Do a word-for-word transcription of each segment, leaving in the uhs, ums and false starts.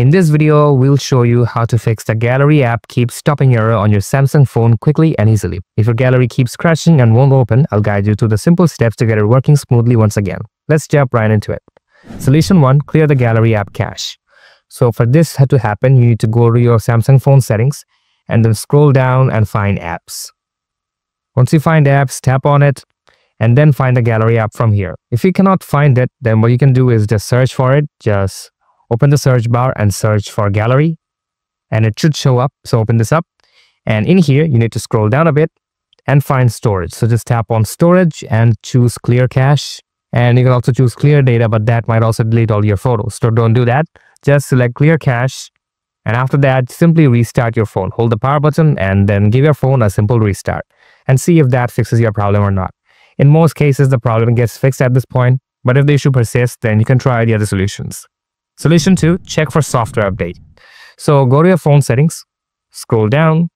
In this video, we'll show you how to fix the Gallery app keep stopping error on your Samsung phone quickly and easily. If your Gallery keeps crashing and won't open, I'll guide you through the simple steps to get it working smoothly once again. Let's jump right into it. Solution one, clear the Gallery app cache. So for this to happen, you need to go to your Samsung phone settings and then scroll down and find apps. Once you find apps, tap on it and then find the Gallery app from here. If you cannot find it, then what you can do is just search for it. Just open the search bar and search for Gallery and it should show up. So open this up and in here, you need to scroll down a bit and find storage. So just tap on storage and choose clear cache. And you can also choose clear data, but that might also delete all your photos. So don't do that. Just select clear cache. And after that, simply restart your phone. Hold the power button and then give your phone a simple restart and see if that fixes your problem or not. In most cases, the problem gets fixed at this point, but if the issue persists, then you can try the other solutions. Solution two, check for software update. So go to your phone settings, scroll down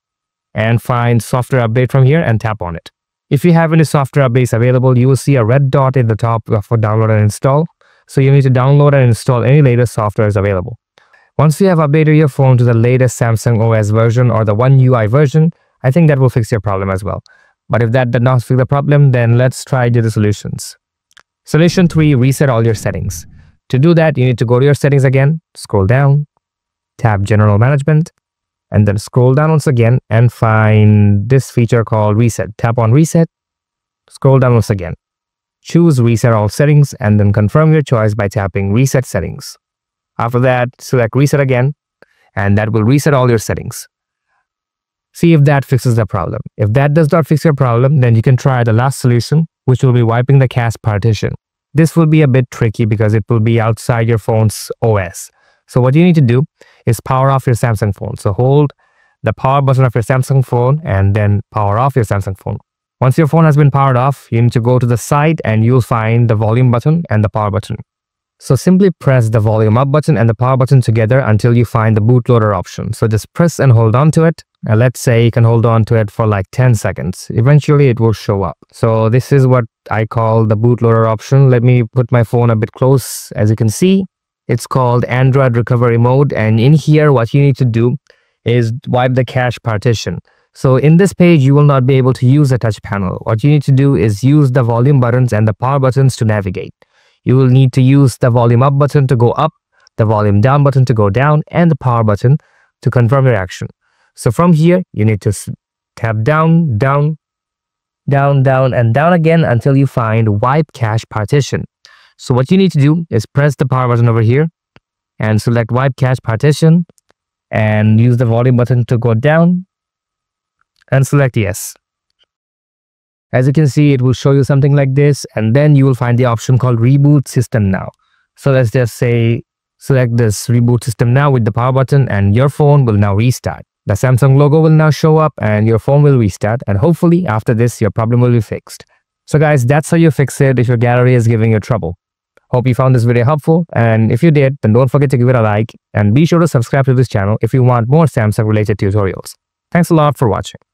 and find software update from here and tap on it. If you have any software updates available, you will see a red dot in the top for download and install. So you need to download and install any latest software is available. Once you have updated your phone to the latest Samsung O S version or the One U I version, I think that will fix your problem as well. But if that did not fix the problem, then let's try the other solutions. Solution three, reset all your settings. To do that, you need to go to your settings again, scroll down, tap General Management, and then scroll down once again and find this feature called Reset. Tap on Reset, scroll down once again, choose Reset All Settings, and then confirm your choice by tapping Reset Settings. After that, select Reset again, and that will reset all your settings. See if that fixes the problem. If that does not fix your problem, then you can try the last solution, which will be wiping the cache partition. This will be a bit tricky because it will be outside your phone's O S. So what you need to do is power off your Samsung phone. So hold the power button of your Samsung phone and then power off your Samsung phone. Once your phone has been powered off, you need to go to the side and you'll find the volume button and the power button. So simply press the volume up button and the power button together until you find the bootloader option. So just press and hold on to it. And let's say you can hold on to it for like ten seconds. Eventually it will show up. So this is what I call the bootloader option. Let me put my phone a bit close. As you can see, it's called Android recovery mode. And in here, what you need to do is wipe the cache partition. So in this page, you will not be able to use the touch panel. What you need to do is use the volume buttons and the power buttons to navigate. You will need to use the volume up button to go up, the volume down button to go down, and the power button to confirm your action. So from here, you need to tap down, down, down, down, and down again until you find wipe cache partition. So what you need to do is press the power button over here and select wipe cache partition and use the volume button to go down and select yes. As you can see, it will show you something like this and then you will find the option called reboot system now. So let's just say select this reboot system now with the power button and your phone will now restart. The Samsung logo will now show up and your phone will restart and hopefully after this your problem will be fixed. So guys, that's how you fix it if your Gallery is giving you trouble. Hope you found this video helpful, and if you did, then don't forget to give it a like and be sure to subscribe to this channel if you want more Samsung related tutorials. Thanks a lot for watching.